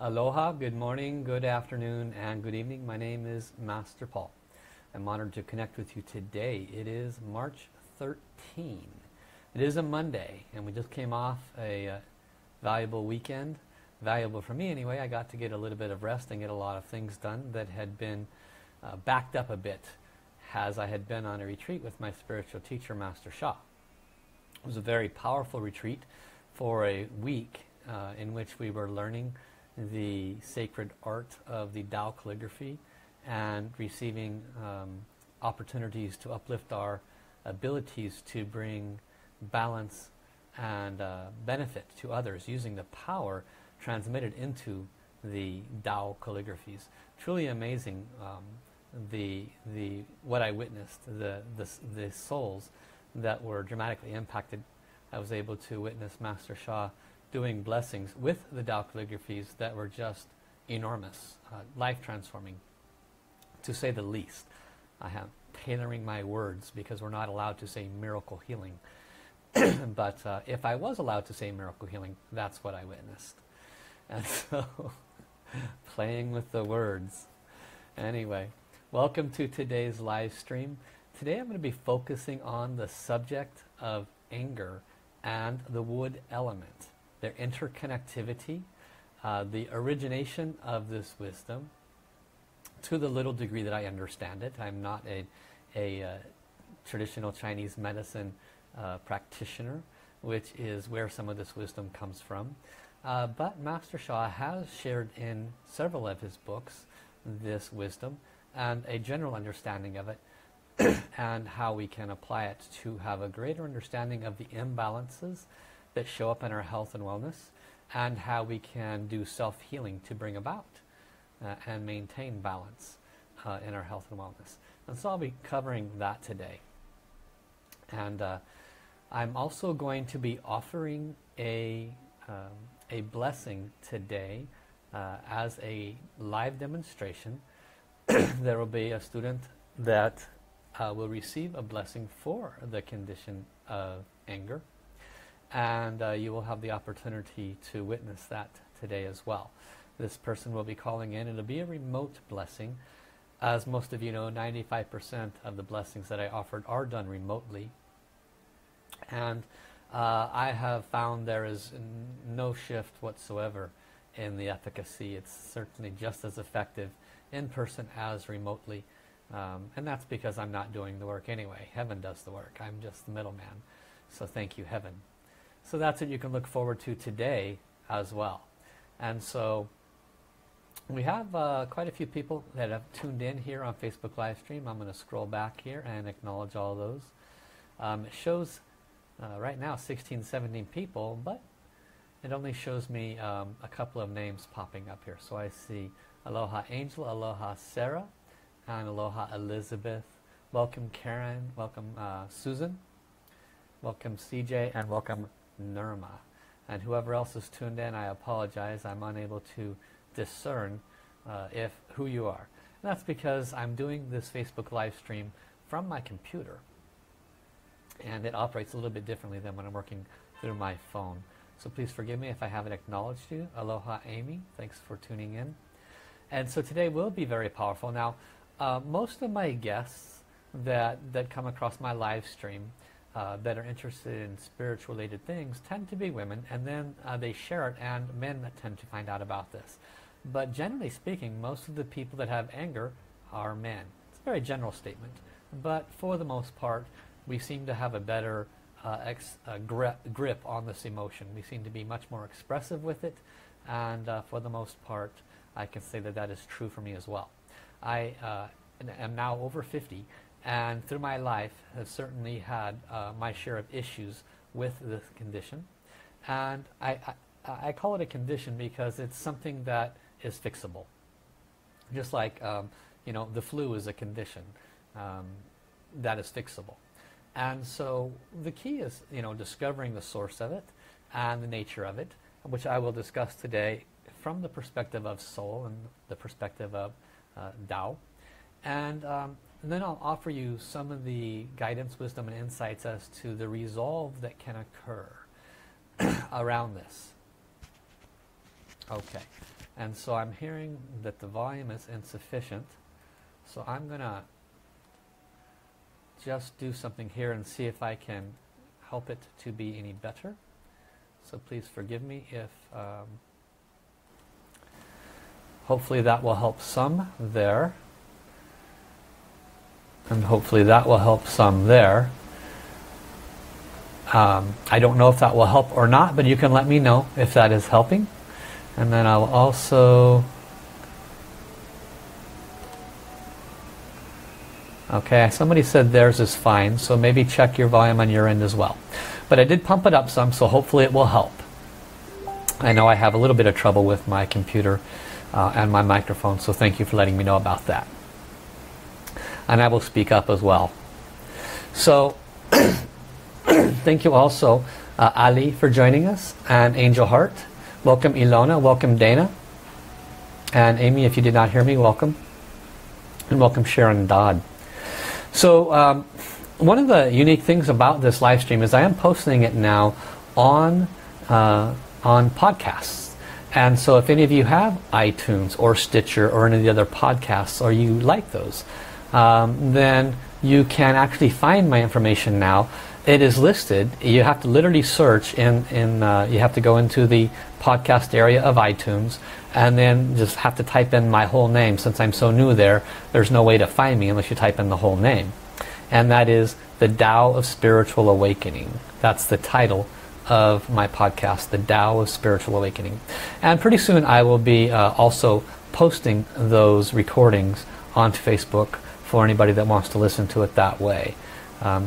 Aloha, good morning, good afternoon, and good evening. My name is Master Paul. I'm honored to connect with you today. It is March 13. It is a Monday, and we just came off a valuable weekend. Valuable for me anyway. I got to get a little bit of rest and get a lot of things done that had been backed up a bit as I had been on a retreat with my spiritual teacher, Master Sha. It was a very powerful retreat for a week in which we were learning the sacred art of the Tao calligraphy and receiving opportunities to uplift our abilities to bring balance and benefit to others using the power transmitted into the Tao calligraphies. Truly amazing what I witnessed, the souls that were dramatically impacted. I was able to witness Master Sha doing blessings with the Tao calligraphies that were just enormous, life-transforming, to say the least. I am tailoring my words because we're not allowed to say miracle healing. But if I was allowed to say miracle healing, that's what I witnessed. And so, playing with the words. Anyway, welcome to today's live stream. Today I'm going to be focusing on the subject of anger and the wood element, their interconnectivity, the origination of this wisdom, to the little degree that I understand it. I'm not a traditional Chinese medicine practitioner, which is where some of this wisdom comes from. But Master Sha has shared in several of his books this wisdom and a general understanding of it and how we can apply it to have a greater understanding of the imbalances that show up in our health and wellness and how we can do self-healing to bring about and maintain balance in our health and wellness. And so I'll be covering that today. And I'm also going to be offering a blessing today as a live demonstration. There will be a student that will receive a blessing for the condition of anger, and you will have the opportunity to witness that today as well. This person will be calling in. It'll be a remote blessing. As most of you know, 95% of the blessings that I offered are done remotely, and I have found there is no shift whatsoever in the efficacy. It's certainly just as effective in person as remotely. And that's because I'm not doing the work anyway. Heaven does the work. I'm just the middleman. So thank you, Heaven. So that's what you can look forward to today as well. And so we have quite a few people that have tuned in here on Facebook live stream. I'm going to scroll back here and acknowledge all those. It shows right now 16, 17 people, but it only shows me a couple of names popping up here. So I see Aloha Angel, Aloha Sarah, and Aloha Elizabeth. Welcome Karen, welcome Susan, welcome CJ, and welcome Nirma. And whoever else is tuned in, I apologize. I'm unable to discern who you are. And that's because I'm doing this Facebook live stream from my computer, and it operates a little bit differently than when I'm working through my phone. So please forgive me if I haven't acknowledged you. Aloha Amy, thanks for tuning in. And so today will be very powerful. Now, most of my guests that come across my live stream that are interested in spiritual-related things tend to be women, and then they share it, and men tend to find out about this. But generally speaking, most of the people that have anger are men. It's a very general statement, but for the most part, we seem to have a better grip on this emotion. We seem to be much more expressive with it, and for the most part, I can say that that is true for me as well. I am now over 50, and through my life have certainly had my share of issues with this condition. And I call it a condition because it's something that is fixable. Just like you know, the flu is a condition that is fixable. And so the key is, you know, discovering the source of it and the nature of it, which I will discuss today from the perspective of soul and the perspective of Tao. And then I'll offer you some of the guidance, wisdom, and insights as to the resolve that can occur around this. Okay, And so I'm hearing that the volume is insufficient. So I'm going to just do something here and see if I can help it to be any better. So please forgive me if... hopefully that will help some there. And hopefully that will help some there. I don't know if that will help or not, but you can let me know if that is helping. And then I'll also... Okay, somebody said theirs is fine, so maybe check your volume on your end as well. But I did pump it up some, so hopefully it will help. I know I have a little bit of trouble with my computer and my microphone, so thank you for letting me know about that. And I will speak up as well. So, thank you also, Ali, for joining us, and Angel Heart. Welcome Ilona, welcome Dana, and Amy, if you did not hear me, welcome. And welcome Sharon Dodd. So one of the unique things about this live stream is I am posting it now on podcasts. And so if any of you have iTunes or Stitcher or any of the other podcasts, or you like those, then you can actually find my information now. It is listed. You have to literally search you have to go into the podcast area of iTunes and then just have to type in my whole name. Since I'm so new there, there's no way to find me unless you type in the whole name. And that is The Tao of Spiritual Awakening. That's the title of my podcast, The Tao of Spiritual Awakening. And pretty soon I will be also posting those recordings onto Facebook for anybody that wants to listen to it that way.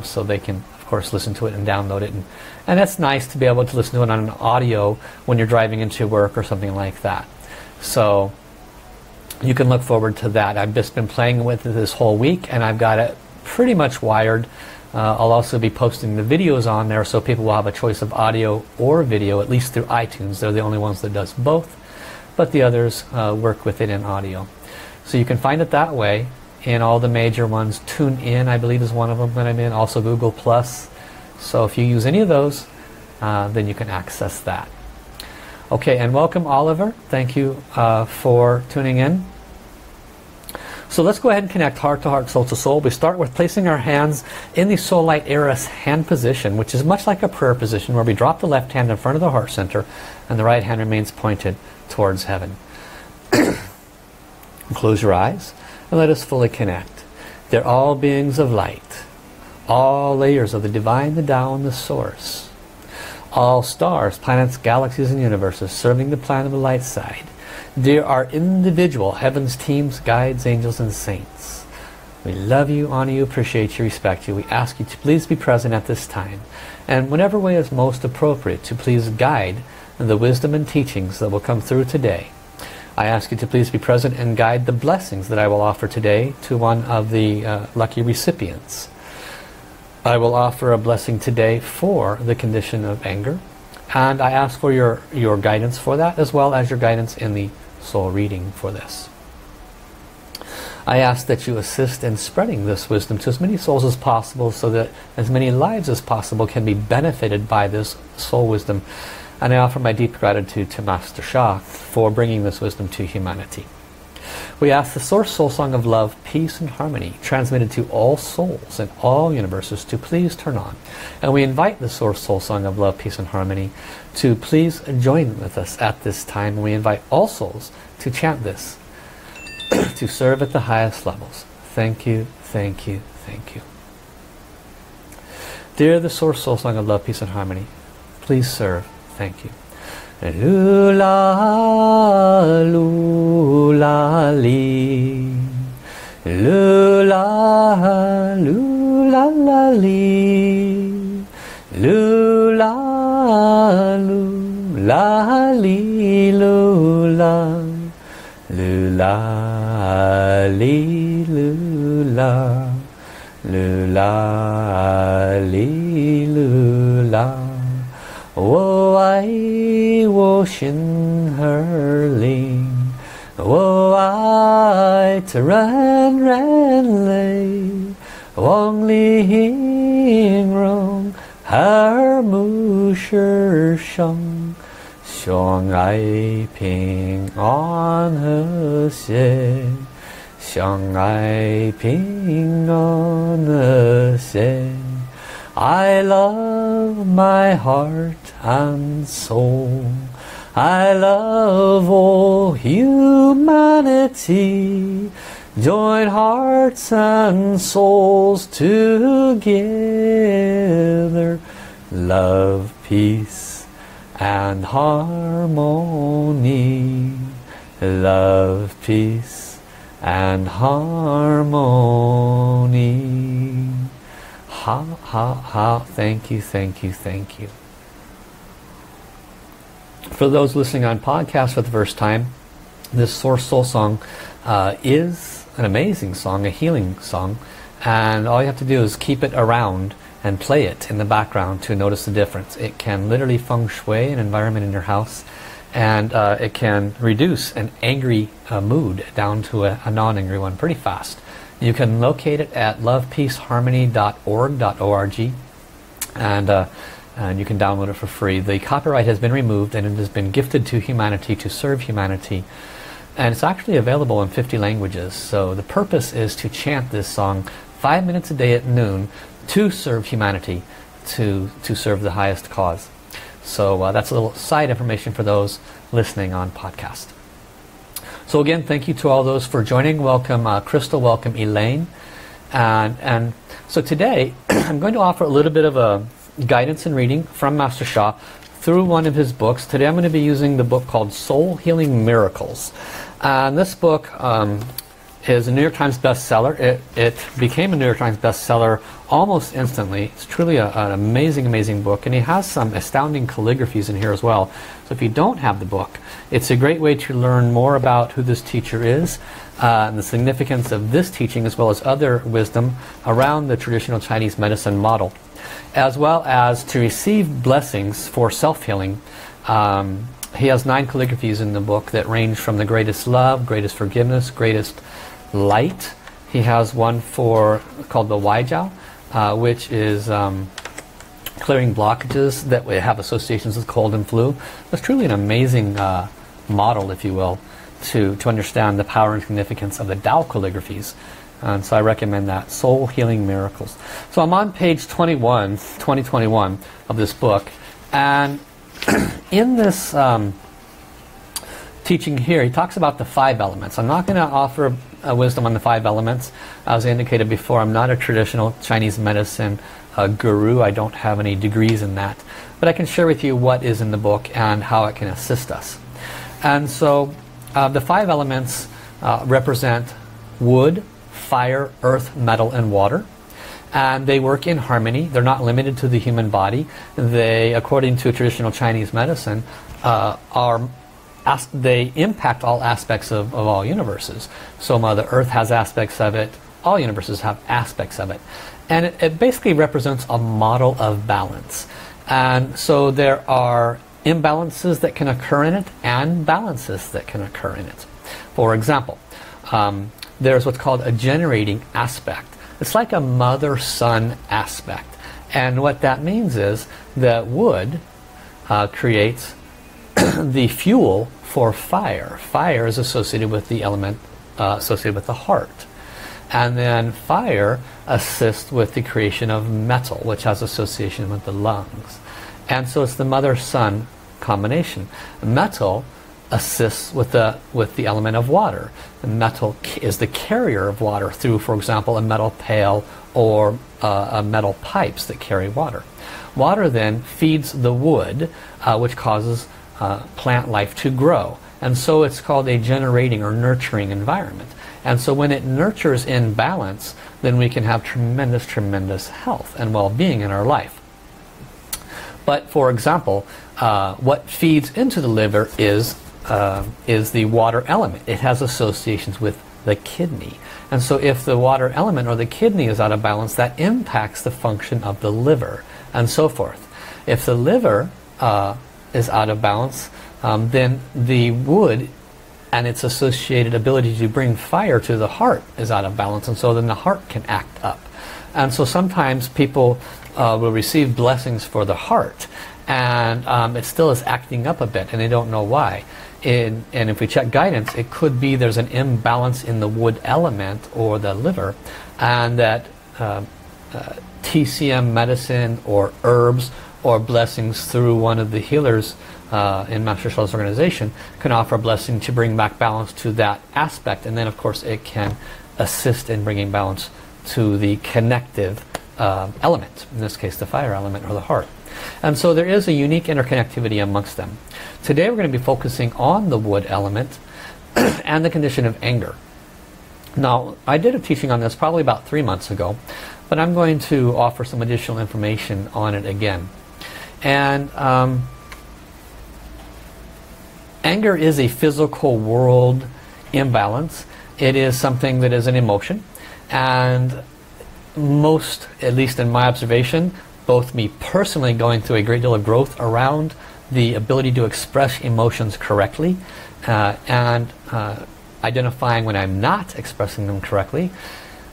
So they can course listen to it and download it, and that's nice to be able to listen to it on an audio when you're driving into work or something like that. So you can look forward to that. I've just been playing with it this whole week and I've got it pretty much wired. I'll also be posting the videos on there so people will have a choice of audio or video, at least through iTunes. They're the only ones that does both, but the others work with it in audio. So you can find it that way. In all the major ones, Tune In, I believe, is one of them that I'm in. Also Google Plus. So if you use any of those, then you can access that. Okay, and welcome Oliver. Thank you for tuning in. So let's go ahead and connect heart to heart, soul to soul. We start with placing our hands in the Soul Light Eris hand position, which is much like a prayer position where we drop the left hand in front of the heart center and the right hand remains pointed towards heaven. Close your eyes. And let us fully connect. They're all beings of light. All layers of the divine, the Tao, and the Source. All stars, planets, galaxies, and universes serving the plan of the light side. There are individual heavens, teams, guides, angels, and saints. We love you, honor you, appreciate you, respect you. We ask you to please be present at this time. And whatever way is most appropriate to please guide the wisdom and teachings that will come through today. I ask you to please be present and guide the blessings that I will offer today to one of the lucky recipients. I will offer a blessing today for the condition of anger, and I ask for your guidance for that, as well as your guidance in the soul reading for this. I ask that you assist in spreading this wisdom to as many souls as possible so that as many lives as possible can be benefited by this soul wisdom. And I offer my deep gratitude to Master Sha for bringing this wisdom to humanity. We ask the Source Soul Song of Love, Peace and Harmony, transmitted to all souls and all universes, to please turn on. And we invite the Source Soul Song of Love, Peace and Harmony to please join with us at this time. And we invite all souls to chant this, to serve at the highest levels. Thank you, thank you, thank you. Dear the Source Soul Song of Love, Peace and Harmony, please serve. Thank you. Wai wo shin her ling, wai to ran ran lay, wong li hing rong, her mu sheng, 兄爱平安和谐，相爱平安和谐。I love my heart and soul. I love all humanity. Join hearts and souls together. Love, peace, and harmony. Love, peace, and harmony. Ha, ha, ha. Thank you, thank you, thank you. For those listening on podcast for the first time, this Source Soul Song is an amazing song, a healing song, and all you have to do is keep it around and play it in the background to notice the difference. It can literally feng shui an environment in your house, and it can reduce an angry mood down to a non-angry one pretty fast. You can locate it at lovepeaceharmony.org, and you can download it for free. The copyright has been removed and it has been gifted to humanity to serve humanity. And it's actually available in 50 languages. So the purpose is to chant this song 5 minutes a day at noon to serve humanity, to serve the highest cause. So that's a little side information for those listening on podcast. So again, thank you to all those for joining. Welcome Crystal, welcome Elaine. And so today I'm going to offer a little bit of a guidance and reading from Master Sha through one of his books. Today I'm going to be using the book called Soul Healing Miracles. And this book is a New York Times bestseller. It became a New York Times bestseller almost instantly. It's truly an amazing, amazing book. And he has some astounding calligraphies in here as well. So if you don't have the book, it's a great way to learn more about who this teacher is, and the significance of this teaching as well as other wisdom around the traditional Chinese medicine model, as well as to receive blessings for self-healing. He has 9 calligraphies in the book that range from the greatest love, greatest forgiveness, greatest light. He has one called the Wai Jiao, which is clearing blockages that have associations with cold and flu. It's truly an amazing model, if you will, to understand the power and significance of the Tao calligraphies. And so I recommend that, Soul Healing Miracles. So I'm on page 2021 of this book, and in this teaching here, he talks about the 5 elements. I'm not going to offer wisdom on the 5 elements. As I indicated before, I'm not a traditional Chinese medicine guru. I don't have any degrees in that. But I can share with you what is in the book and how it can assist us. And so the 5 elements represent wood, fire, earth, metal, and water. And they work in harmony. They're not limited to the human body. They, according to traditional Chinese medicine, they impact all aspects of all universes. So Mother Earth has aspects of it. All universes have aspects of it. And it basically represents a model of balance. And so there are imbalances that can occur in it and balances that can occur in it. For example, there's what's called a generating aspect. It's like a mother-son aspect. And what that means is that wood creates the fuel for fire. Fire is associated with the element associated with the heart. And then fire assists with the creation of metal, which has association with the lungs. And so it's the mother-son combination. Metal assists with the element of water. The metal is the carrier of water through, for example, a metal pail or metal pipes that carry water. Water then feeds the wood, which causes plant life to grow. And so it's called a generating or nurturing environment. And so when it nurtures in balance, then we can have tremendous, tremendous health and well-being in our life. But for example, what feeds into the liver is the water element. It has associations with the kidney. And so if the water element or the kidney is out of balance, that impacts the function of the liver and so forth. If the liver is out of balance, then the wood and its associated ability to bring fire to the heart is out of balance, and so then the heart can act up. And so sometimes people will receive blessings for the heart, and it still is acting up a bit and they don't know why. And if we check guidance, it could be there's an imbalance in the wood element or the liver, and that TCM medicine or herbs or blessings through one of the healers in Master Sha's organization can offer a blessing to bring back balance to that aspect, and then of course it can assist in bringing balance to the connective element, in this case the fire element or the heart. And so there is a unique interconnectivity amongst them. Today we're going to be focusing on the wood element and the condition of anger. Now, I did a teaching on this probably about 3 months ago, but I'm going to offer some additional information on it again. And anger is a physical world imbalance. It is something that is an emotion, and most, at least in my observation, both me personally going through a great deal of growth around the ability to express emotions correctly and identifying when I'm not expressing them correctly.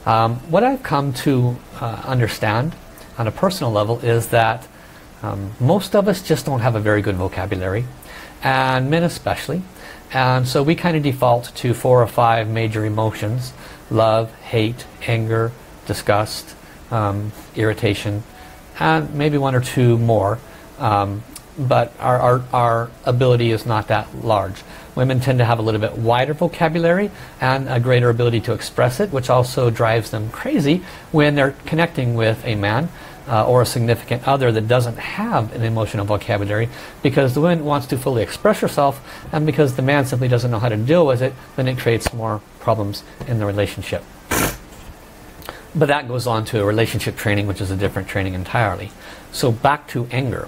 What I've come to understand on a personal level is that most of us just don't have a very good vocabulary, and men especially, and so we kind of default to 4 or 5 major emotions: love, hate, anger, disgust, irritation, and maybe 1 or 2 more, but our ability is not that large. Women tend to have a little bit wider vocabulary and a greater ability to express it, which also drives them crazy when they're connecting with a man or a significant other that doesn't have an emotional vocabulary, because the woman wants to fully express herself, and because the man simply doesn't know how to deal with it, then it creates more problems in the relationship. But that goes on to a relationship training, which is a different training entirely. So back to anger.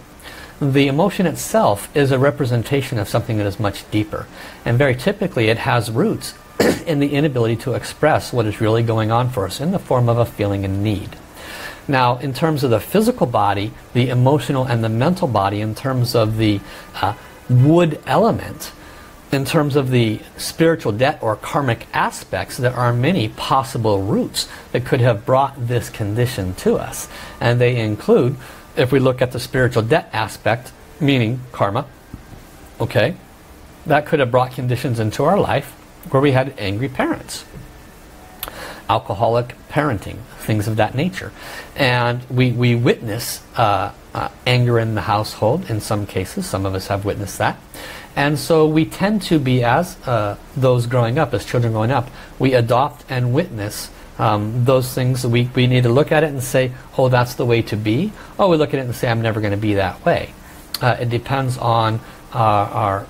The emotion itself is a representation of something that is much deeper. And very typically it has roots in the inability to express what is really going on for us in the form of a feeling and need. Now, in terms of the physical body, the emotional and the mental body, in terms of the wood element, in terms of the spiritual debt or karmic aspects, there are many possible roots that could have brought this condition to us. And they include, if we look at the spiritual debt aspect, meaning karma, okay, that could have brought conditions into our life where we had angry parents, alcoholic parenting, things of that nature. And we witness anger in the household in some cases. Some of us have witnessed that. And so we tend to be, as those growing up, as children growing up, we adopt and witness those things. We need to look at it and say, oh, that's the way to be. Oh, we look at it and say, I'm never going to be that way. It depends on our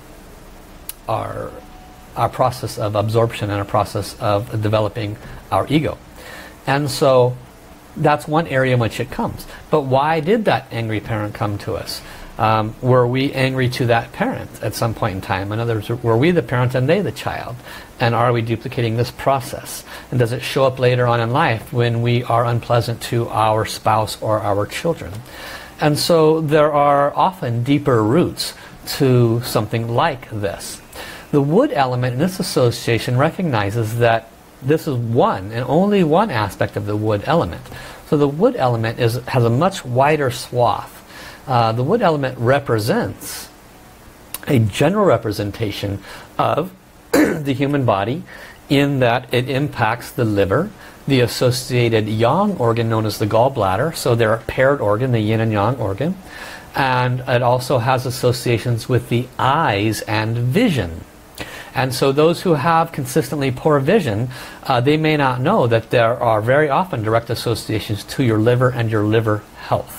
process of absorption and our process of developing our ego. And so that's one area in which it comes. But why did that angry parent come to us? Were we angry to that parent at some point in time? In other words, were we the parent and they the child? And are we duplicating this process? And does it show up later on in life when we are unpleasant to our spouse or our children? And so there are often deeper roots to something like this. The wood element in this association recognizes that this is one and only one aspect of the wood element. So the wood element has a much wider swath. The wood element represents a general representation of the human body, in that it impacts the liver, the associated yang organ known as the gallbladder. So they're a paired organ, the yin and yang organ. And it also has associations with the eyes and vision. And so those who have consistently poor vision, they may not know that there are very often direct associations to your liver and your liver health.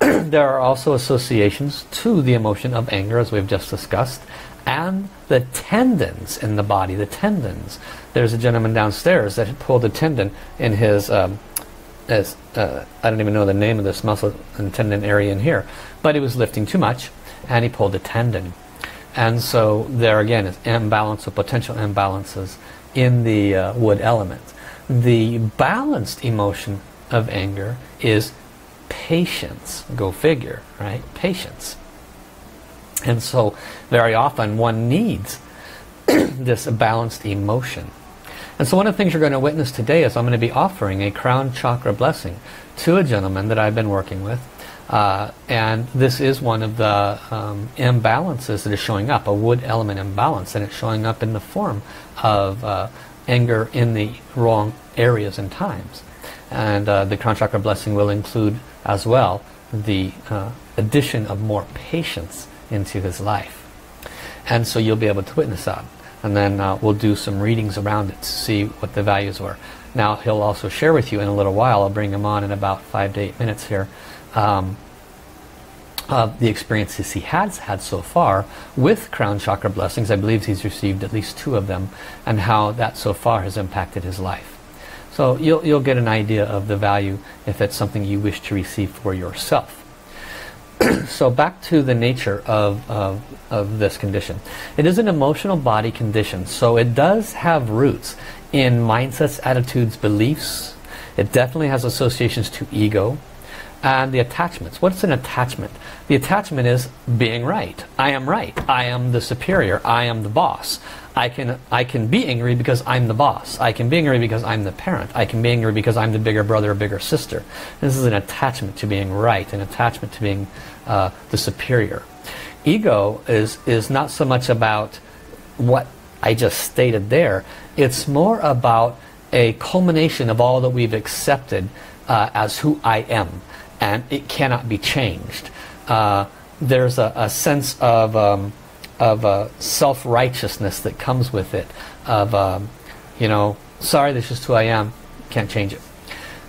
There are also associations to the emotion of anger, as we've just discussed, and the tendons in the body, the tendons. There's a gentleman downstairs that pulled a tendon in his, I don't even know the name of this muscle and tendon area in here, but he was lifting too much and he pulled a tendon. And so there again is imbalance or potential imbalances in the wood element. The balanced emotion of anger is patience. Go figure, right? Patience. And so very often one needs this balanced emotion. And so one of the things you're going to witness today is I'm going to be offering a crown chakra blessing to a gentleman that I've been working with And this is one of the imbalances that is showing up, a wood element imbalance, and it's showing up in the form of anger in the wrong areas and times. And the crown chakra blessing will include as well the addition of more patience into his life. And so you'll be able to witness that. And then we'll do some readings around it to see what the values were. Now he'll also share with you in a little while, I'll bring him on in about 5 to 8 minutes here, of the experiences he has had so far with crown chakra blessings. I believe he's received at least 2 of them, and how that so far has impacted his life. So you'll get an idea of the value if it's something you wish to receive for yourself. So back to the nature of this condition. It is an emotional body condition, so it does have roots in mindsets, attitudes, beliefs. It definitely has associations to ego. And the attachments. What's an attachment? The attachment is being right. I am right. I am the superior. I am the boss. I can be angry because I'm the boss. I can be angry because I'm the parent. I can be angry because I'm the bigger brother or bigger sister. This is an attachment to being right, an attachment to being the superior. Ego is not so much about what I just stated there. It's more about a culmination of all that we've accepted as who I am. And it cannot be changed. There's a sense of self-righteousness that comes with it. Of, you know, sorry, this is just who I am. Can't change it.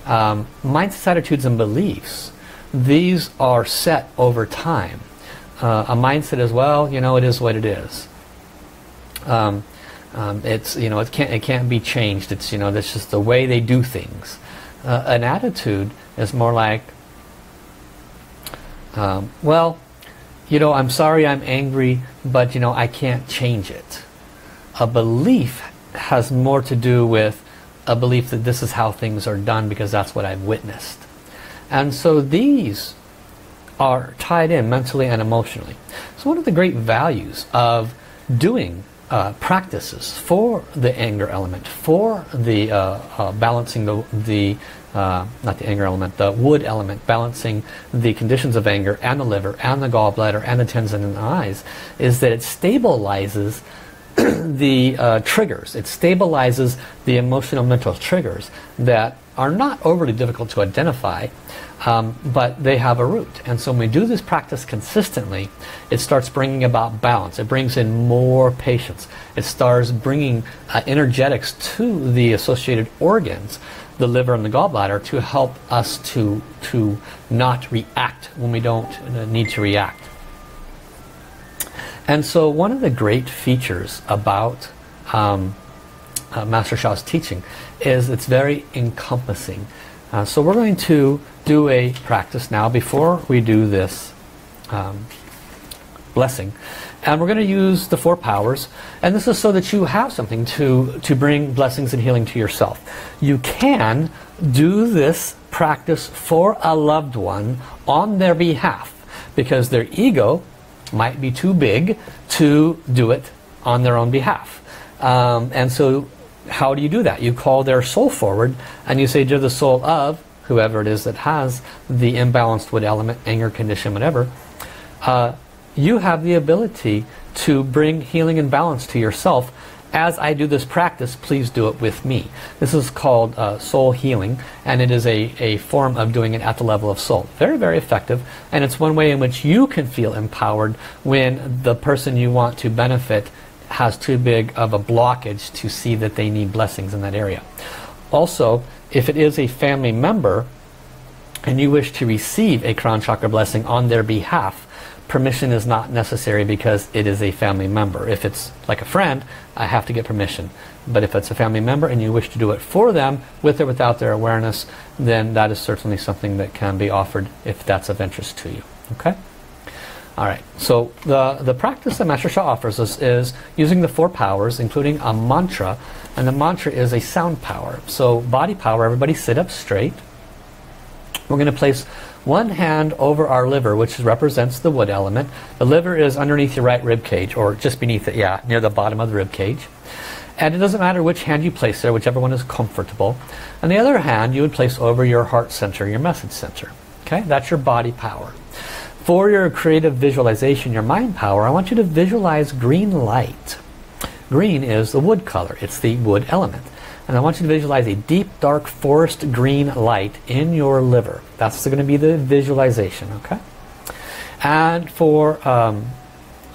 Mindsets, attitudes, and beliefs. These are set over time. A mindset as well, you know, it is what it is. It's, you know, it can't be changed. It's, you know, that's just the way they do things. An attitude is more like, well, you know, I'm sorry, I'm angry, but, you know, I can't change it. A belief has more to do with a belief that this is how things are done because that's what I've witnessed. And so these are tied in mentally and emotionally. So one of the great values of doing practices for the anger element, for the balancing the wood element, balancing the conditions of anger and the liver and the gallbladder and the tendons and the eyes, is that it stabilizes the triggers. It stabilizes the emotional mental triggers that are not overly difficult to identify, but they have a root. And so when we do this practice consistently, it starts bringing about balance. It brings in more patience. It starts bringing energetics to the associated organs, the liver and the gallbladder, to help us to not react when we don't need to react. And so one of the great features about Master Sha's teaching is it's very encompassing. So we're going to do a practice now before we do this blessing. And we're going to use the 4 powers, and this is so that you have something to bring blessings and healing to yourself. You can do this practice for a loved one on their behalf, because their ego might be too big to do it on their own behalf. And so how do you do that? You call their soul forward, and you say, "Dear the soul of whoever it is that has the imbalanced wood element, anger condition, whatever, you have the ability to bring healing and balance to yourself. As I do this practice, please do it with me." This is called soul healing, and it is a form of doing it at the level of soul. Very, very effective, and it's one way in which you can feel empowered when the person you want to benefit has too big of a blockage to see that they need blessings in that area. Also, if it is a family member and you wish to receive a crown chakra blessing on their behalf, permission is not necessary because it is a family member. If it's like a friend, I have to get permission. But if it's a family member and you wish to do it for them, with or without their awareness, then that is certainly something that can be offered if that's of interest to you. Okay? Alright, so the practice that Master Sha offers us is using the 4 powers, including a mantra. And the mantra is a sound power. So body power, everybody sit up straight. We're going to place one hand over our liver, which represents the wood element. The liver is underneath your right rib cage, or just beneath it, yeah, near the bottom of the rib cage. And it doesn't matter which hand you place there, whichever one is comfortable. And the other hand you would place over your heart center, your message center. Okay, that's your body power. For your creative visualization, your mind power, I want you to visualize green light. Green is the wood color, it's the wood element. And I want you to visualize a deep, dark, forest green light in your liver. That's going to be the visualization, okay? And for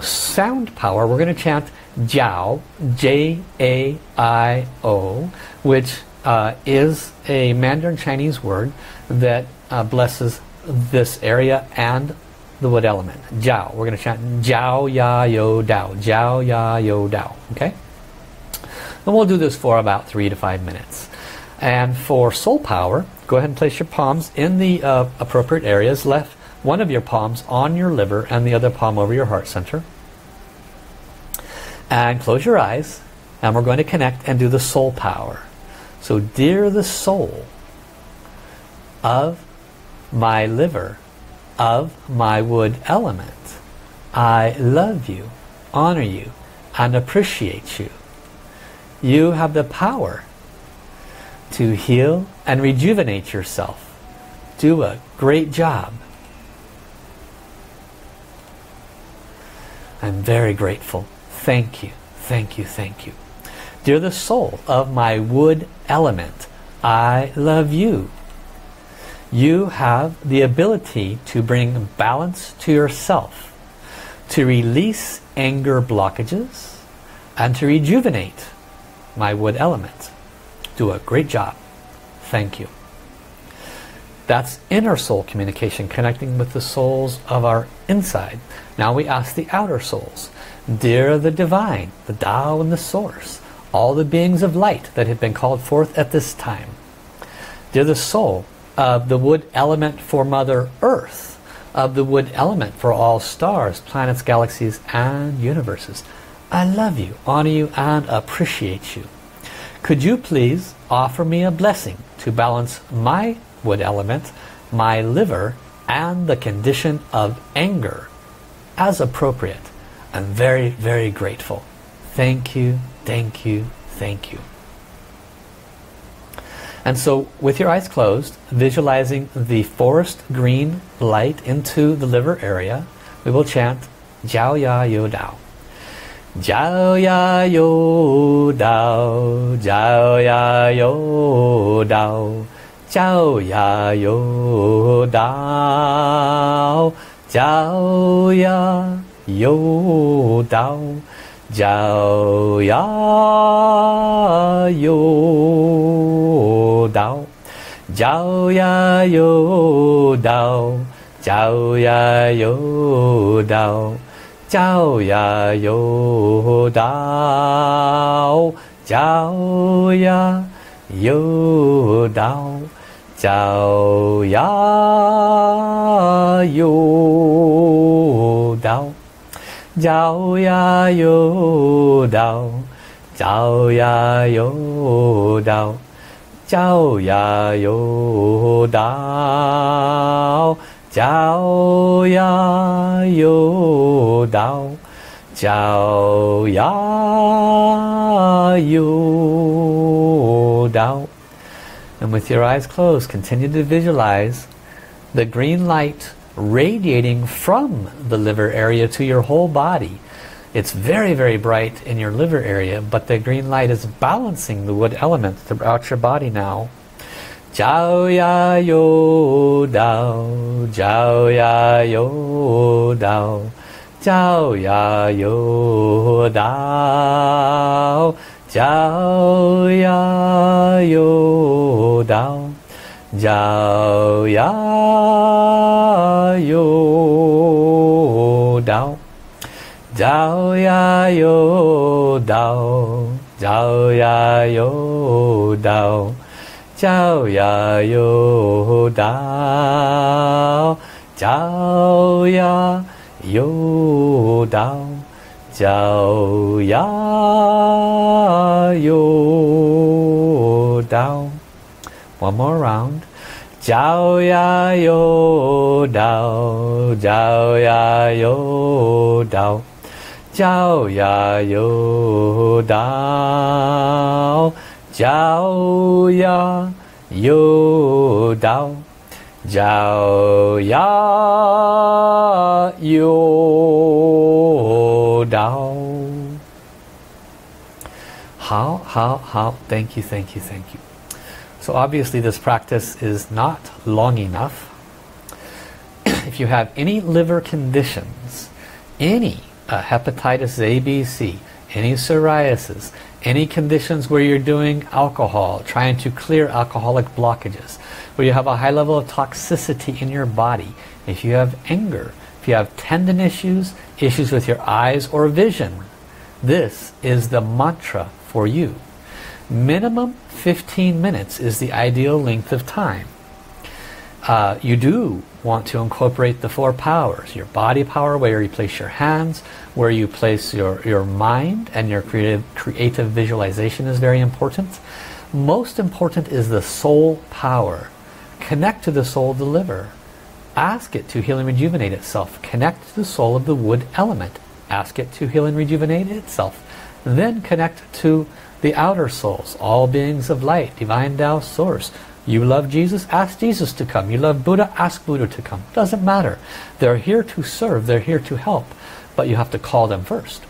sound power, we're going to chant Jiao, J-A-I-O, which is a Mandarin Chinese word that blesses this area and the wood element. Jiao. We're going to chant Jiao Ya You Dao. Jiao Ya You Dao. Okay? And we'll do this for about 3 to 5 minutes. And for soul power, go ahead and place your palms in the appropriate areas. Left one of your palms on your liver and the other palm over your heart center. And close your eyes. And we're going to connect and do the soul power. So, dear the soul of my liver, of my wood element, I love you, honor you, and appreciate you. You have the power to heal and rejuvenate yourself. Do a great job. I'm very grateful. Thank you, thank you, thank you. Dear the soul of my wood element, I love you. You have the ability to bring balance to yourself, to release anger blockages, and to rejuvenate my wood element. Do a great job. Thank you. That's inner soul communication, connecting with the souls of our inside. Now we ask the outer souls. Dear the divine, the Tao and the source, all the beings of light that have been called forth at this time. Dear the soul of the wood element for Mother Earth, of the wood element for all stars, planets, galaxies, and universes, I love you, honor you, and appreciate you. Could you please offer me a blessing to balance my wood element, my liver, and the condition of anger as appropriate? I'm very, very grateful. Thank you, thank you, thank you. And so, with your eyes closed, visualizing the forest green light into the liver area, we will chant Jiao Ya You Dao. Jiao ya you dao, Jiao ya you dao, Jiao ya you dao, Jiao ya you dao, Jiao ya you dao, Jiao ya you dao, Jiao ya you dao, Jiao ya you dao, Jiao ya you dao, Jiao ya you dao, Jiao ya you dao, Jiao ya you dao, Jiao ya you dao, Jiao ya you dao, Jiao ya you dao. And with your eyes closed, continue to visualize the green light radiating from the liver area to your whole body. It's very, very bright in your liver area, but the green light is balancing the wood element throughout your body now. Jiao ya you dao, Jiao ya you dao, Jiao ya you dao, Jiao ya you dao, Jiao ya you dao, Jiao ya you dao, Jiao ya you dao, Jiao ya you dao, Jiao ya you dao, Jiao ya you dao. One more round. Jiao ya you dao, Jiao ya you dao, Jiao ya you dao, Jiao ya you dao, Jiao Ya You Dao. How, thank you. So obviously this practice is not long enough. If you have any liver conditions, any hepatitis A, B, C, any psoriasis, any conditions where you're doing alcohol, trying to clear alcoholic blockages, where you have a high level of toxicity in your body, if you have anger, if you have tendon issues, issues with your eyes or vision, this is the mantra for you. Minimum 15 minutes is the ideal length of time. You do want to incorporate the four powers, your body power, where you place your hands, where you place your mind, and your creative visualization is very important. Most important is the soul power. Connect to the soul of the liver. Ask it to heal and rejuvenate itself. Connect to the soul of the wood element. Ask it to heal and rejuvenate itself. Then connect to the outer souls, all beings of light, divine Tao, source. You love Jesus? Ask Jesus to come. You love Buddha? Ask Buddha to come. Doesn't matter. They're here to serve. They're here to help. But you have to call them first.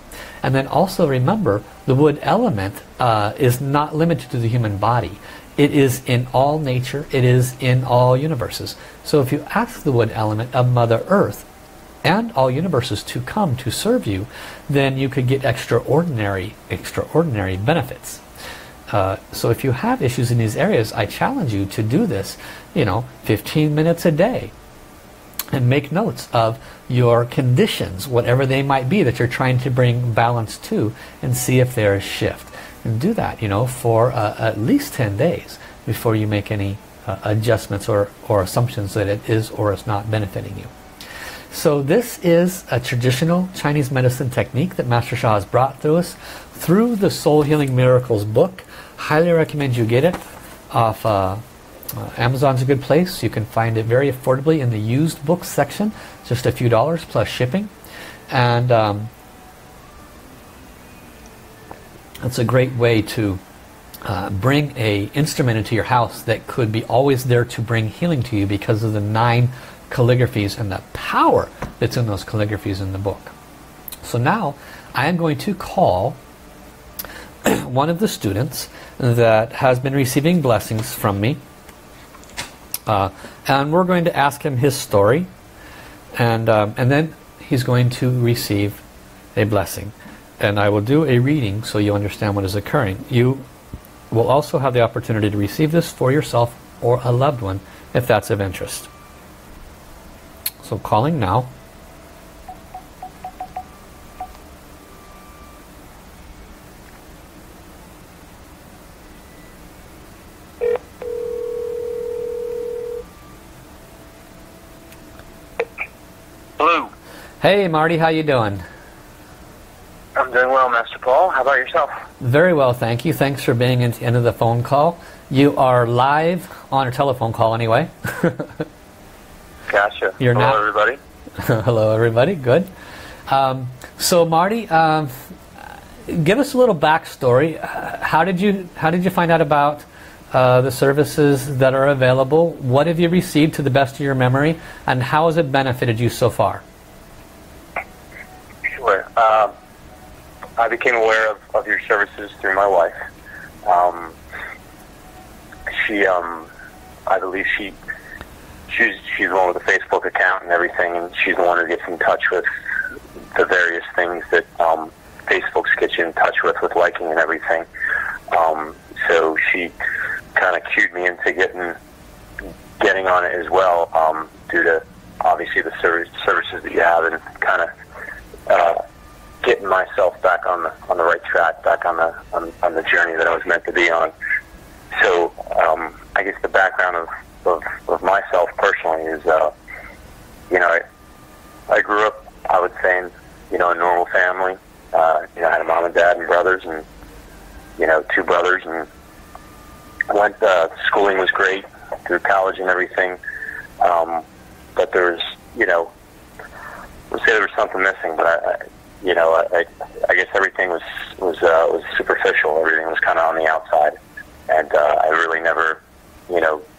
And then also remember, the wood element is not limited to the human body. It is in all nature. It is in all universes. So if you ask the wood element of Mother Earth and all universes to come to serve you, then you could get extraordinary benefits. So if you have issues in these areas, I challenge you to do this, 15 minutes a day, and make notes of your conditions, whatever they might be that you're trying to bring balance to, and see if there is shift. And do that, for at least 10 days before you make any adjustments or assumptions that it is or is not benefiting you. So this is a traditional Chinese medicine technique that Master Sha has brought to us through the Soul Healing Miracles book. Highly recommend you get it off Amazon's a good place. You can find it very affordably in the used books section, just a few dollars plus shipping. And it's a great way to bring an instrument into your house that could be always there to bring healing to you because of the 9 calligraphies and the power that's in those calligraphies in the book. So now I am going to call one of the students that has been receiving blessings from me, and we're going to ask him his story, and then he's going to receive a blessing, and I will do a reading so you understand what is occurring. You will also have the opportunity to receive this for yourself or a loved one if that's of interest. So calling now. Hello. Hey Marty, how you doing? I'm doing well, Master Paul. How about yourself? Very well, thank you. Thanks for being at the end of the phone call. You are live on a telephone call anyway. Gotcha. Hello, everybody. Hello, everybody. Good. So, Marty, give us a little backstory. How did you find out about the services that are available? What have you received to the best of your memory, and how has it benefited you so far? Sure. I became aware of your services through my wife. I believe she. She's the one with the Facebook account and everything, and she's the one who gets in touch with the various things that Facebook gets you in touch with liking and everything. So she kind of cued me into getting on it as well, due to obviously the services that you have, and kind of getting myself back on the right track, back on the journey that I was meant to be on. So I guess the background of myself personally is, I grew up, I would say, in a normal family. I had a mom and dad and brothers, and 2 brothers, and went. Schooling was great through college and everything, but there was, let's say there was something missing. But I guess everything was superficial. Everything was kind of on the outside, and I really never.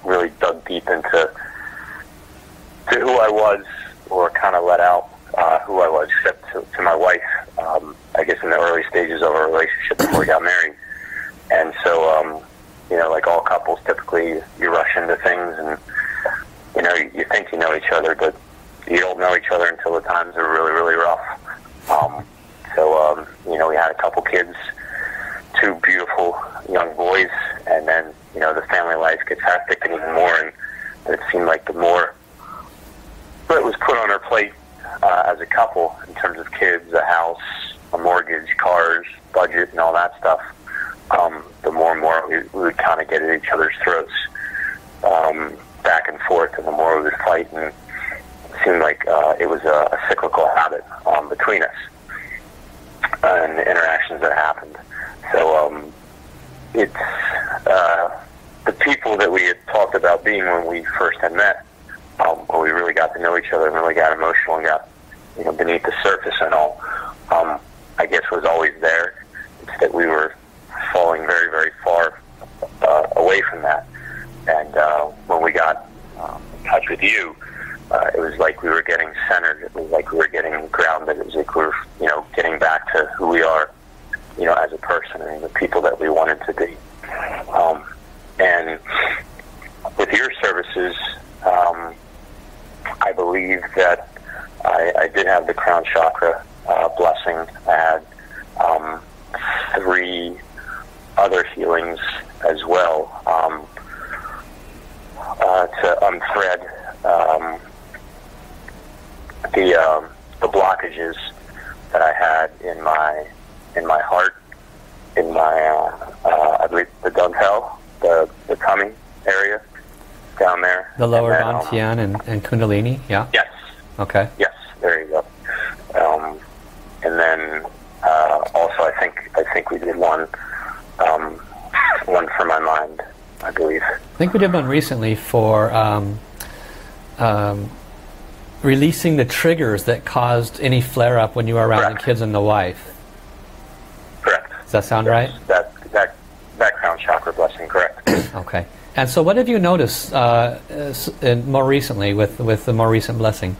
Really dug deep into to who I was, or kind of let out who I was, except to my wife, I guess in the early stages of our relationship before we got married. And so, you know, like all couples, typically you rush into things and, you know, you think you know each other, but you don't know each other until the times are really, really rough. So, you know, we had a couple kids, two beautiful young boys, and then, you know, the family life gets hectic and even more, and it seemed like the more it was put on our plate as a couple in terms of kids, a house, a mortgage, cars, budget, and all that stuff, the more and more we would kind of get at each other's throats, back and forth, and the more we would fight, and it seemed like it was a cyclical habit between us and the interactions that happened. So it's the people that we had talked about being when we first had met, where we really got to know each other and really got emotional and got, you know, beneath the surface and all, I guess was always there. It's that we were falling very, very far away from that. And when we got in touch with you, it was like we were getting centered. It was like we were getting grounded. It was like we were, you know, getting back to who we are, you know, as a person and the people that we wanted to be. And with your services, I believe that I did have the crown chakra blessing. I had 3 other healings as well to unthread the blockages that I had in my heart, in my I believe the dovetail, the tummy area. Down there, the lower dantian and kundalini, yeah. Yes. Okay. Yes, there you go. And then also, I think we did one for my mind, I believe. I think we did one recently for releasing the triggers that caused any flare-up when you were around the kids and the wife. Correct. Does that sound right? That crown chakra blessing, correct. Okay. And so what have you noticed more recently with the more recent blessing?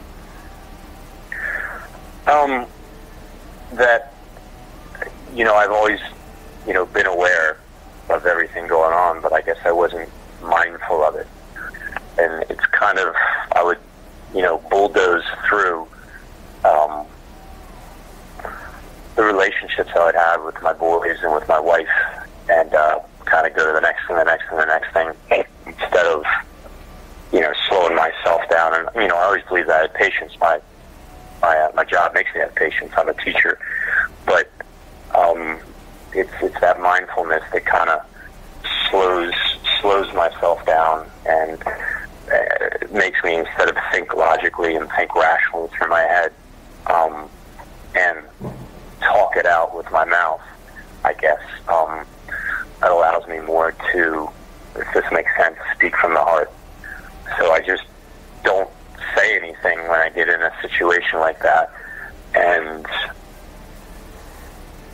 That, you know, I've always, you know, been aware of everything going on, but I guess I wasn't mindful of it. And it's kind of, I would, you know, bulldoze through the relationships I would have with my boys and with my wife, and kind of go to the next thing, the next thing, the next thing, instead of, you know, slowing myself down. And, you know, I always believe that I have patience. My job makes me have patience. I'm a teacher. But it's that mindfulness that kind of slows myself down and makes me, instead of think logically and think rationally through my head, and talk it out with my mouth, I guess. That allows me more to, if this makes sense, speak from the heart. So I just don't say anything when I get in a situation like that, and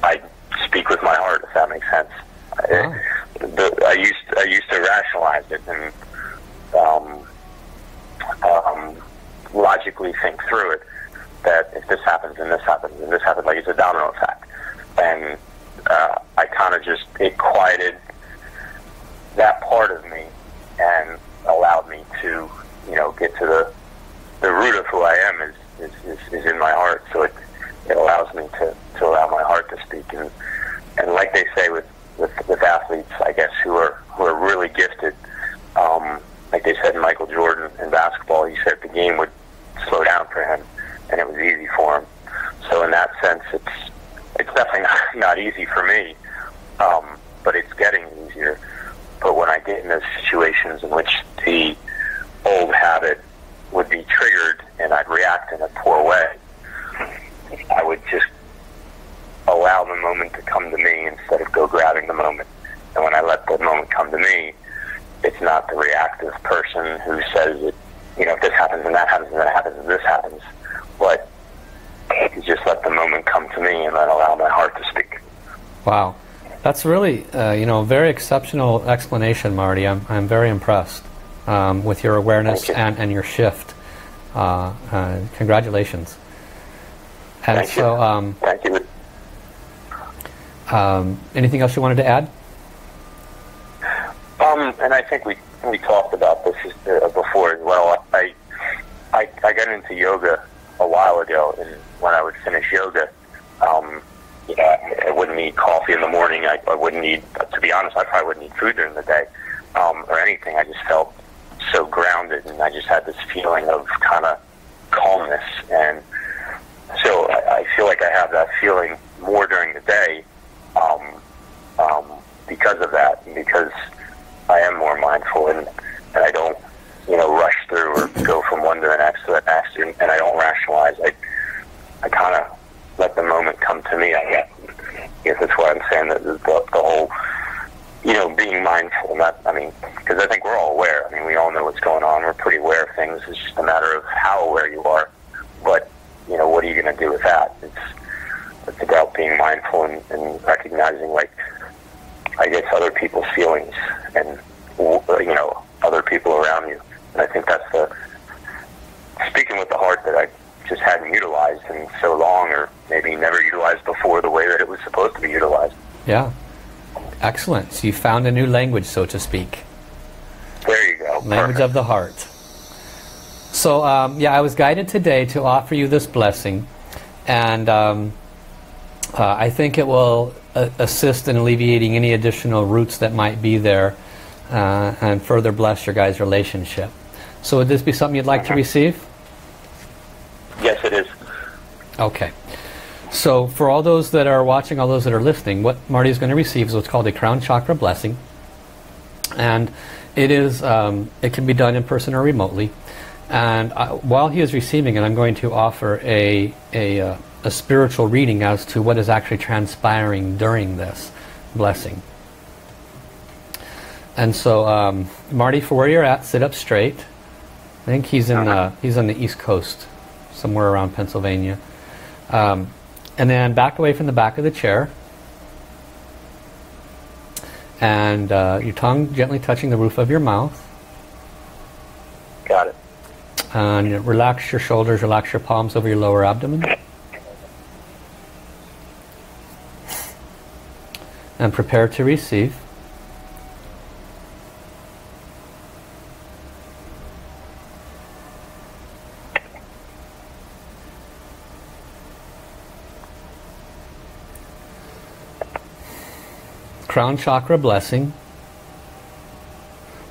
I speak with my heart, if that makes sense. Wow. I used to rationalize it and logically think through it, that if this happens and this happens and this happens, like it's a domino effect. And I kind of just, it quieted that part of me and allowed me to, you know, get to the root of who I am is in my heart. So it allows me to allow my heart to speak. And like they say with athletes, I guess, who are really gifted, like they said, Michael Jordan in basketball, he said the game would slow down for him and it was easy for him. So in that sense, it's definitely not easy for me, but it's getting easier. But when I get in those situations in which the old habit would be triggered and I'd react in a poor way, I would just allow the moment to come to me instead of go grabbing the moment. And when I let the moment come to me, it's not the reactive person who says that, you know, if this happens and that happens and that happens and this happens, but to just let the moment come to me and then allow my heart to speak. Wow. That's really, you know, very exceptional explanation, Marty. I'm very impressed with your awareness and your shift. Congratulations. And thank so, you. Thank you. Anything else you wanted to add? And I think we talked about this before as well. I got into yoga a while ago, and when I would finish yoga, I wouldn't eat coffee in the morning. I wouldn't eat, to be honest, I probably wouldn't eat food during the day or anything. I just felt so grounded, and I just had this feeling of kind of calmness. And so I feel like I have that feeling more during the day because of that, because I am more mindful, and I don't, rush through or go from one to the next and I don't rationalize. I kind of let the moment come to me. I guess that's why I'm saying that the whole, being mindful. Because I think we're all aware. We all know what's going on. We're pretty aware of things. It's just a matter of how aware you are. But, what are you going to do with that? It's about being mindful and recognizing, I guess, other people's feelings and, other people around you. And I think that's speaking with the heart that I just hadn't utilized in so long, or maybe never utilized before the way that it was supposed to be utilized. Yeah. Excellent. So you found a new language, so to speak. There you go. Language of the heart. So, I was guided today to offer you this blessing. And I think it will assist in alleviating any additional roots that might be there and further bless your guys' relationship. So would this be something you'd like to receive? Yes, it is. Okay. So for all those that are watching, all those that are listening, what Marty is going to receive is what's called a crown chakra blessing. And it is it can be done in person or remotely. And while he is receiving it, I'm going to offer a spiritual reading as to what is actually transpiring during this blessing. And so, Marty, for where you're at, sit up straight. I think he's on the East Coast, somewhere around Pennsylvania. And then back away from the back of the chair. And your tongue gently touching the roof of your mouth. Got it. And relax your shoulders, relax your palms over your lower abdomen. And prepare to receive. Crown chakra blessing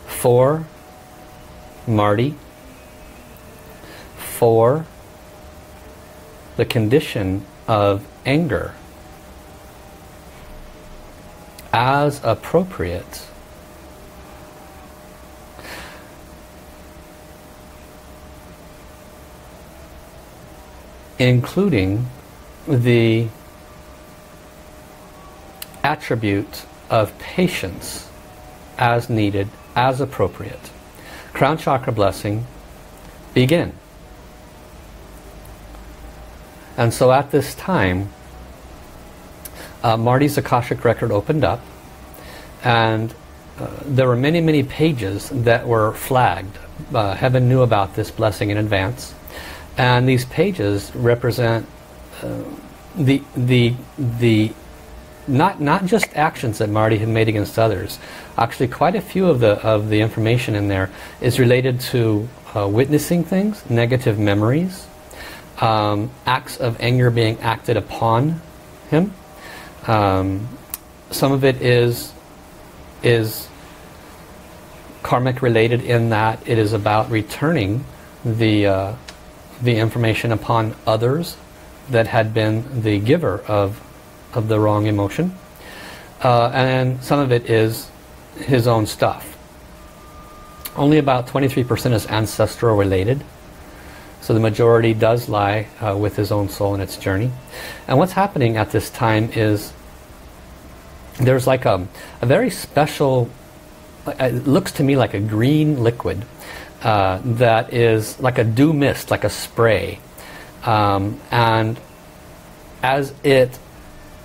for Marty, for the condition of anger, as appropriate, including the attribute of patience as needed, as appropriate. Crown chakra blessing, begin. And so at this time, Marty's Akashic record opened up, and there were many, many pages that were flagged. Heaven knew about this blessing in advance, and these pages represent the not just actions that Marty had made against others. Actually, quite a few of the information in there is related to witnessing things, negative memories, acts of anger being acted upon him. Some of it is karmic related, in that it is about returning the information upon others that had been the giver of the wrong emotion, and some of it is his own stuff. Only about 23% is ancestral related, so the majority does lie with his own soul and its journey. And what's happening at this time is there's like a very special, it looks to me like a green liquid that is like a dew mist, like a spray, and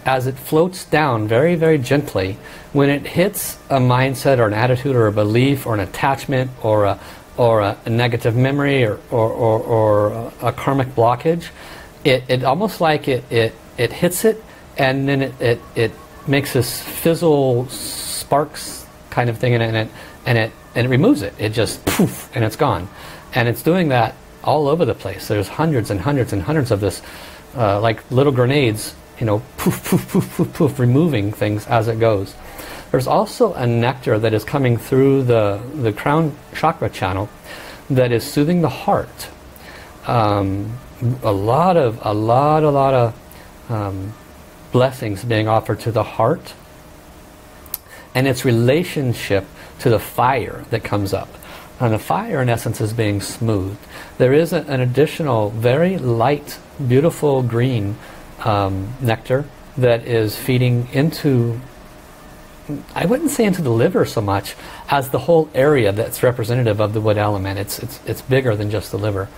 as it floats down very, very gently, when it hits a mindset or an attitude or a belief or an attachment or a, or a negative memory or a karmic blockage, it almost like it hits it, and then it makes this fizzle, sparks kind of thing, and it removes it. It just poof, and it's gone. And it's doing that all over the place. There's hundreds and hundreds and hundreds of this, like little grenades, you know, poof, poof, poof, poof, poof, removing things as it goes. There's also a nectar that is coming through the crown chakra channel that is soothing the heart. A lot of blessings being offered to the heart and its relationship to the fire that comes up. And the fire, in essence, is being smoothed. There is an additional, very light, beautiful green nectar that is feeding into, I wouldn't say into the liver so much as the whole area that's representative of the wood element. It's bigger than just the liver,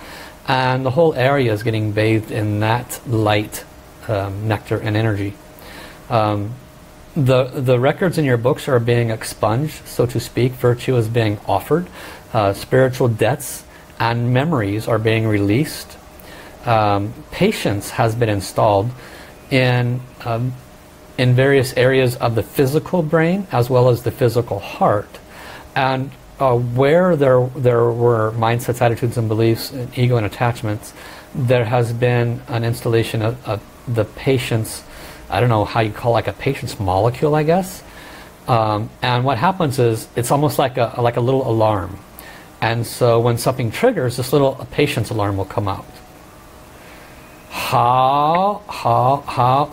and the whole area is getting bathed in that light nectar and energy. The records in your books are being expunged, so to speak. Virtue is being offered. Spiritual debts and memories are being released. Patience has been installed in various areas of the physical brain as well as the physical heart, and where there were mindsets, attitudes and beliefs, and ego and attachments, there has been an installation of the patience, I don't know how you call it, like a patience molecule, I guess. And what happens is it's almost like a little alarm, and so when something triggers, this little patience alarm will come out. How,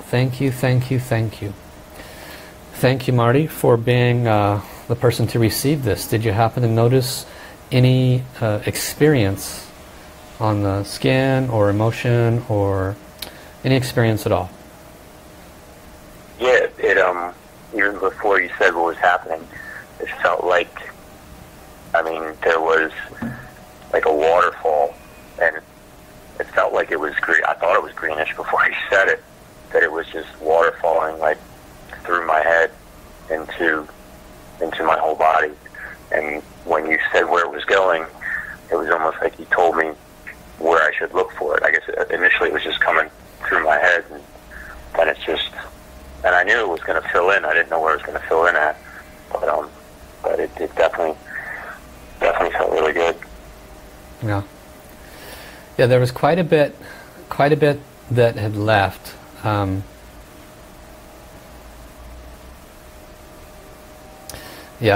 thank you Marty for being the person to receive this. Did you happen to notice any experience on the skin or emotion or any experience at all? Yeah, even before you said what was happening, it felt like, I mean, there was like a waterfall, and it felt like it was green. I thought it was greenish before he said it, that it was just water falling like through my head into my whole body. And when you said where it was going, it was almost like you told me where I should look for it. I guess initially it was just coming through my head, and then it's just, and I knew it was going to fill in. I didn't know where it was going to fill in at, but it definitely felt really good. Yeah. Yeah, there was quite a bit that had left. Yeah,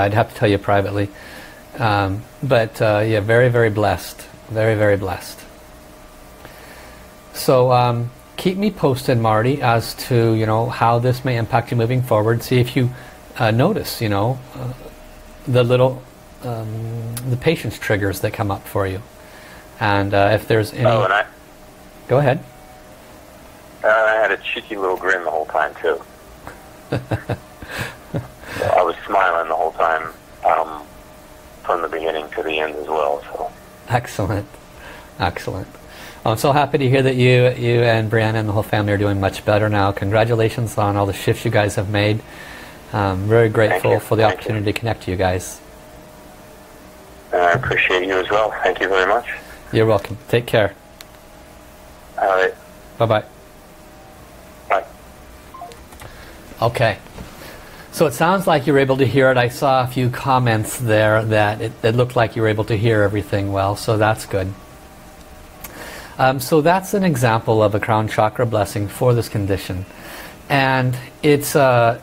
I'd have to tell you privately, but yeah, very, very blessed, very, very blessed. So keep me posted, Marty, as to, you know, how this may impact you moving forward. See if you notice, you know, the little the patience triggers that come up for you. And if there's any... Oh, and I... Go ahead. I had a cheeky little grin the whole time, too. So I was smiling the whole time, from the beginning to the end as well. So. Excellent. Excellent. Well, I'm so happy to hear that you and Brianna and the whole family are doing much better now. Congratulations on all the shifts you guys have made. I'm very grateful for the opportunity to connect to you guys. I appreciate you as well. Thank you very much. You're welcome. Take care. All right. Bye-bye. Bye. Okay. So it sounds like you were able to hear it. I saw a few comments there that it looked like you were able to hear everything well, so that's good. So that's an example of a crown chakra blessing for this condition. And it's tomorrow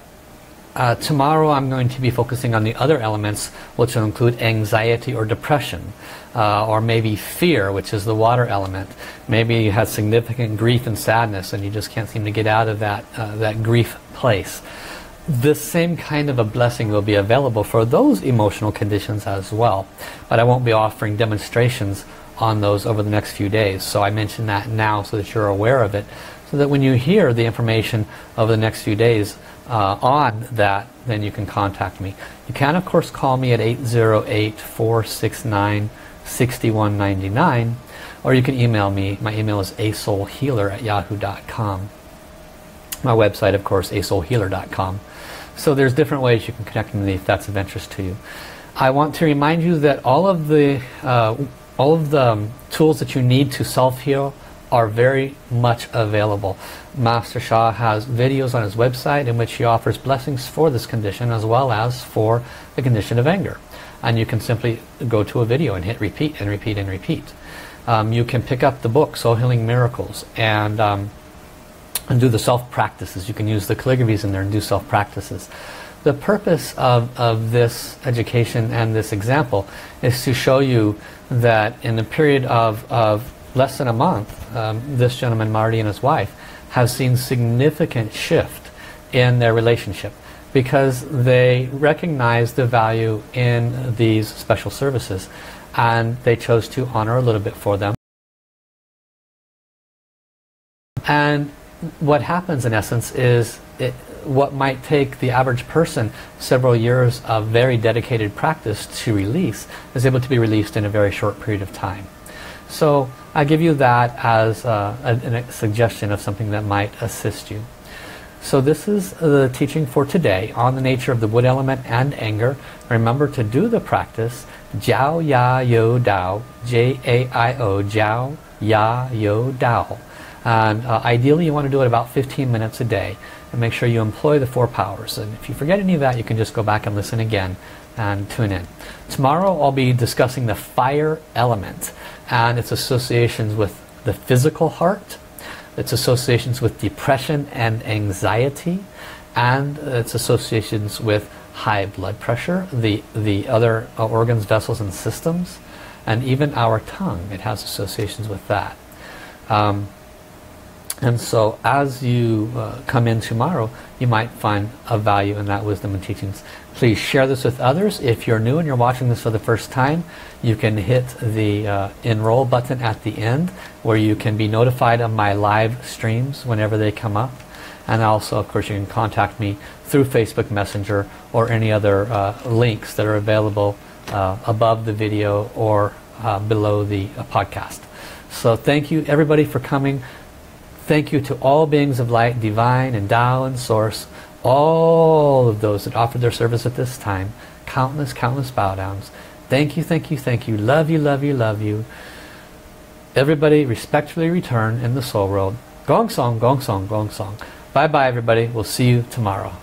I'm going to be focusing on the other elements, which will include anxiety or depression, or maybe fear, which is the water element. Maybe you had significant grief and sadness, and you just can't seem to get out of that grief place. This same kind of a blessing will be available for those emotional conditions as well, but I won't be offering demonstrations on those over the next few days. So I mention that now so that you're aware of it, so that when you hear the information over the next few days on that, then you can contact me. You can of course call me at 808-469-6199, or you can email me. My email is asoulhealer@yahoo.com. My website, of course, asoulhealer.com. So there's different ways you can connect with me if that's of interest to you. I want to remind you that all of the tools that you need to self-heal are very much available. Master Sha has videos on his website in which he offers blessings for this condition as well as for the condition of anger. And you can simply go to a video and hit repeat and repeat and repeat. You can pick up the book Soul Healing Miracles and do the self-practices. You can use the calligraphies in there and do self-practices. The purpose of this education and this example is to show you that in a period of less than a month, this gentleman, Marty, and his wife have seen significant shift in their relationship because they recognize the value in these special services and they chose to honor a little bit for them. And what happens in essence is what might take the average person several years of very dedicated practice to release is able to be released in a very short period of time. So I give you that as a suggestion of something that might assist you. So this is the teaching for today on the nature of the wood element and anger. Remember to do the practice Jiao Ya You Dao, J-A-I-O, Jiao Ya You Dao. And ideally you want to do it about 15 minutes a day and make sure you employ the 4 powers. And if you forget any of that, you can just go back and listen again and tune in. Tomorrow I'll be discussing the fire element and its associations with the physical heart, its associations with depression and anxiety, and its associations with high blood pressure, the other organs, vessels, and systems, and even our tongue. It has associations with that. And so as you come in tomorrow, you might find a value in that wisdom and teachings. Please share this with others. If you're new and you're watching this for the first time, you can hit the enroll button at the end where you can be notified of my live streams whenever they come up. And also, of course, you can contact me through Facebook Messenger or any other links that are available above the video or below the podcast. So thank you, everybody, for coming. Thank you to all beings of light, divine and Tao and Source, all of those that offered their service at this time. Countless, countless bow downs. Thank you, thank you, thank you. Love you, love you, love you. Everybody respectfully return in the soul world. Gong song, gong song, gong song. Bye bye, everybody. We'll see you tomorrow.